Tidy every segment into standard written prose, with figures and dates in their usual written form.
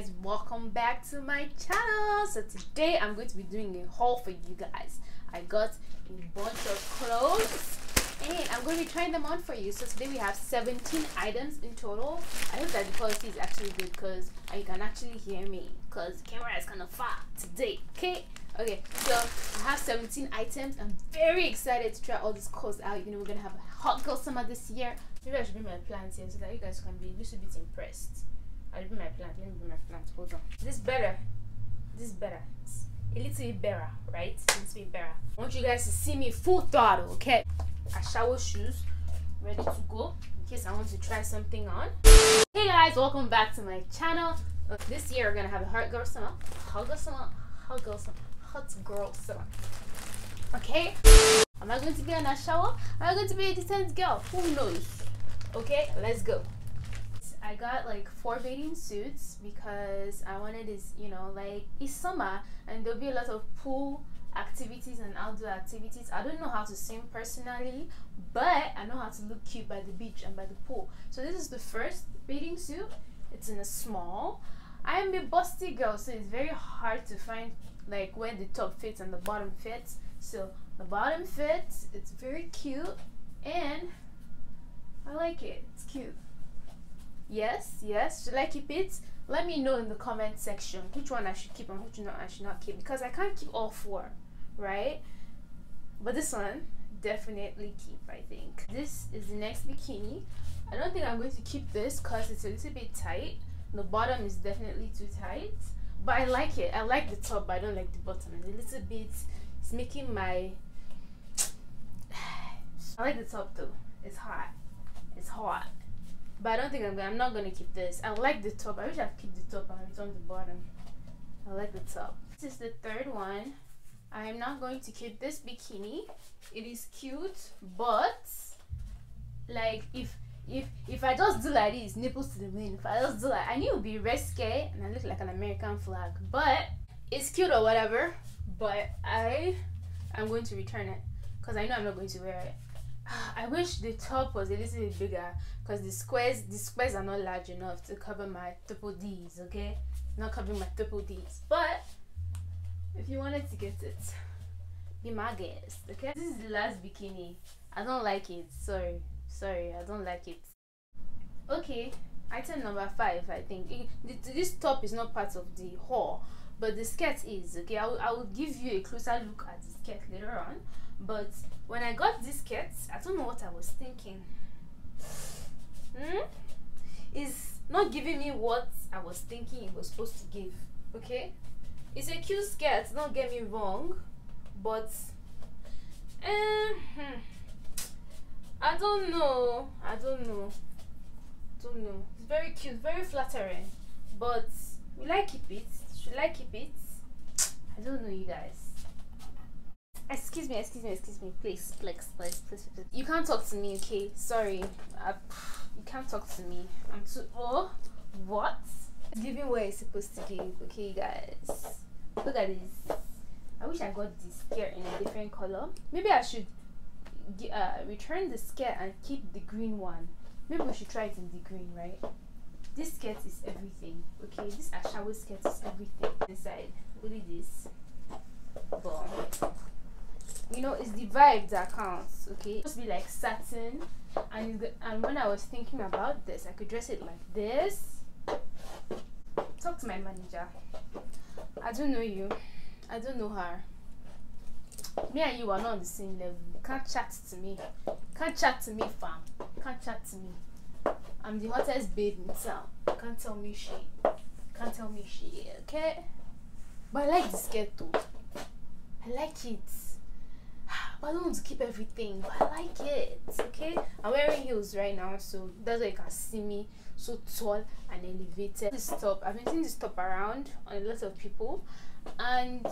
guys, welcome back to my channel. So today I'm going to be doing a haul for you guys. I got a bunch of clothes and I'm going to be trying them on for you. So today we have 17 items in total. I hope that the quality is actually good because you can actually hear me because the camera is kind of far today. Okay, so I have 17 items. I'm very excited to try all these clothes out. You know, we're gonna have a hot girl summer this year. Maybe I should bring my plant here so that you guys can be a little bit impressed. I'll bring my plant. Let me bring my plant. Hold on. This is better. This is better. It's a little bit better, right? A little bit better. I want you guys to see me full throttle, okay? I shower shoes, ready to go in case I want to try something on. Hey guys, welcome back to my channel. This year we're gonna have a hot girl summer. Hot girl summer. Hot girl summer. Hot girl summer. Okay? Am I going to be in a shower? Am I going to be a decent girl? Who knows? Okay, let's go. I got like 4 bathing suits because I wanted this, you know, like it's summer and there'll be a lot of pool activities and outdoor activities. I don't know how to swim personally, but I know how to look cute by the beach and by the pool. So this is the first bathing suit. It's in a small. I am a busty girl, so it's very hard to find like where the top fits and the bottom fits. So the bottom fits, it's very cute and I like it, it's cute. Yes, should I keep it? Let me know in the comment section which one I should keep and which I should not keep, because I can't keep all 4, right? But this one, definitely keep, I think. This is the next bikini. I don't think I'm going to keep this because it's a little bit tight. The bottom is definitely too tight, but I like it. I like the top, but I don't like the bottom. It's a little bit, it's making my I like the top though. It's hot, it's hot, but I don't think I'm not gonna keep this. I like the top. I wish I'd keep the top and return the bottom. I like the top. This is the third one. I am not going to keep this bikini. It is cute, but like if I just do like this, nipples to the wind, if I just do like, I knew it would be risque and I look like an American flag, but it's cute or whatever, but I'm going to return it because I know I'm not going to wear it. I wish the top was a little bit bigger because the squares are not large enough to cover my triple D's, okay? Not covering my triple D's, but if you wanted to get it, be my guest, okay? This is the last bikini. I don't like it, sorry, I don't like it. Okay, item number 5, I think. This top is not part of the haul, but the skirt is, okay? I will give you a closer look at the skirt later on, but when I got this skirt, I don't know what I was thinking. It's not giving me what I was thinking it was supposed to give, okay? It's a cute skirt, don't get me wrong, but I don't know. It's very cute, very flattering, but will I keep it? Should I keep it? I don't know, you guys. Excuse me, please. You can't talk to me, okay? Sorry, you can't talk to me. I'm too old. What? It's giving where it's supposed to give, okay, you guys? Look at this. I wish I got this skirt in a different color. Maybe I should return the skirt and keep the green one. Maybe we should try it in the green, right? This skirt is everything, okay? This Ashawo skirt is everything. Inside, look at this. Boom. You know, it's the vibe that counts, okay? It's supposed to be like satin, and when I was thinking about this, I could dress it like this. Talk to my manager. I don't know you. I don't know her. Me and you are not on the same level. You can't chat to me. Can't chat to me, fam. Can't chat to me. I'm the hottest babe in town. Can't tell me shit. Can't tell me shit, okay? But I like this skirt though. I like it. But I don't want to keep everything, but I like it, okay? I'm wearing heels right now, so that's why you can see me so tall and elevated. This top, I've been seeing this top around on a lot of people, and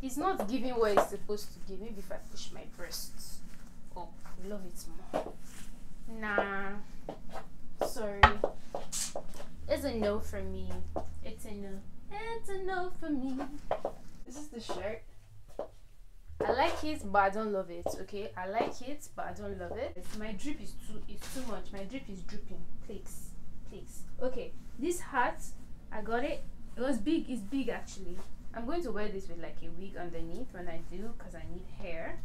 it's not giving what it's supposed to give. Maybe if I push my breasts up, I love it more. Nah, sorry. It's a no for me. It's a no. It's a no for me. This is the shirt. I like it, but I don't love it, okay? I like it, but I don't love it. My drip is too much. My drip is dripping. Please, please. Okay, this hat, I got it. It was big. It's big actually. I'm going to wear this with like a wig underneath when I do, because I need hair.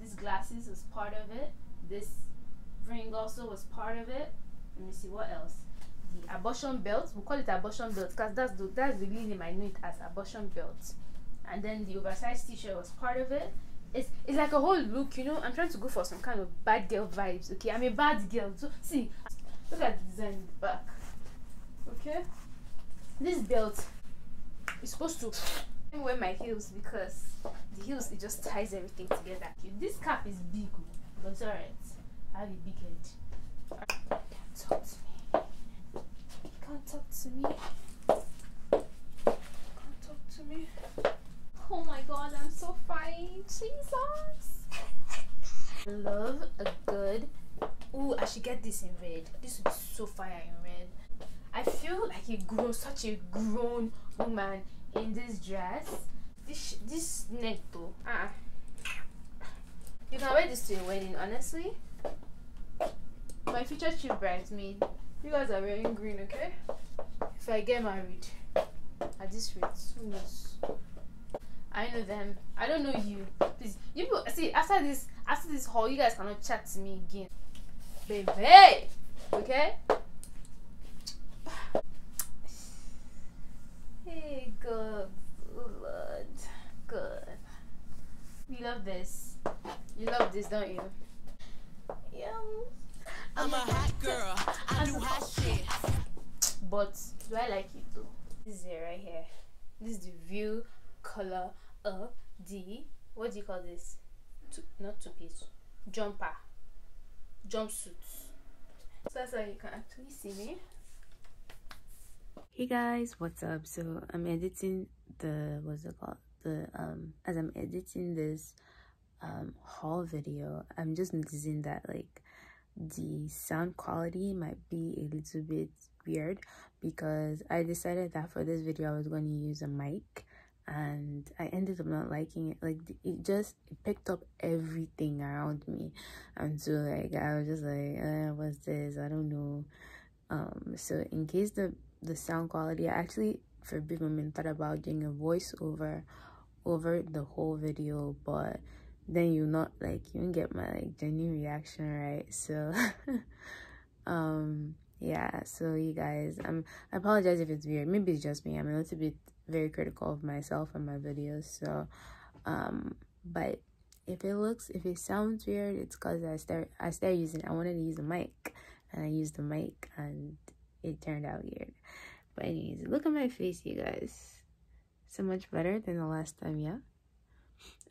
These glasses was part of it. This ring also was part of it. Let me see what else. The abortion belt. We'll call it abortion belt because that's the name. I knew it as abortion belt. And then the oversized t-shirt was part of it. It's like a whole look, you know. I'm trying to go for some kind of bad girl vibes. Okay, I'm a bad girl. So see, look at the design in the back. Okay, this belt is supposed to wear my heels because the heels, it just ties everything together. Okay, this cap is big, but it's alright. I have a big head. You can't talk to me. You can't talk to me. You can't talk to me. Oh my god, I'm so fine. Jesus. Love a good. Ooh, I should get this in red. This would be so fire in red. I feel like a grown, such a grown woman in this dress. This neck though. You can wear this to a wedding, honestly. My future chief bridesmaid, you guys are wearing green, okay? If I get married at this rate, who knows? I know them. I don't know you. Please, you see, after this haul, you guys cannot chat to me again, baby. Okay. Hey, good Lord, good. We love this. You love this, don't you? Yeah. I'm a hot girl. I do hot shit. But do I like it though? This is it right here. This is the view color. What do you call this? Not two-piece, jumpsuit. So that's how you can actually see me. Hey guys, what's up? So I'm editing the as I'm editing this haul video, I'm just noticing that like the sound quality might be a little bit weird because I decided that for this video I was going to use a mic. And I ended up not liking it. Like it picked up everything around me, and so like I was just like, what's this? I don't know. So in case the sound quality, I actually for a big moment thought about doing a voiceover over the whole video, but then you won't get my like genuine reaction, right? So yeah. So you guys, I apologize if it's weird. Maybe it's just me. I'm a little bit very critical of myself and my videos, so but if it sounds weird, it's because I wanted to use a mic and I used the mic and it turned out weird. But anyways, look at my face, you guys. So much better than the last time. Yeah,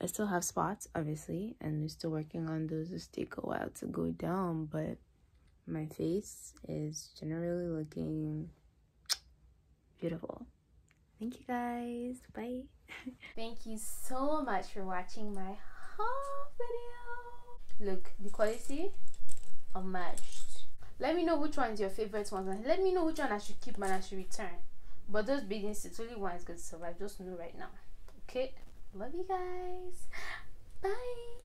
I still have spots obviously, and we're still working on those. Just take a while to go down, but my face is generally looking beautiful. Thank you guys, bye. Thank you so much for watching my haul video. Look, the quality unmatched. Let me know which one's your favorite ones, and let me know which one I should keep and I should return. But those big instincts, only one is going to survive. Just know right now. Okay, love you guys, bye.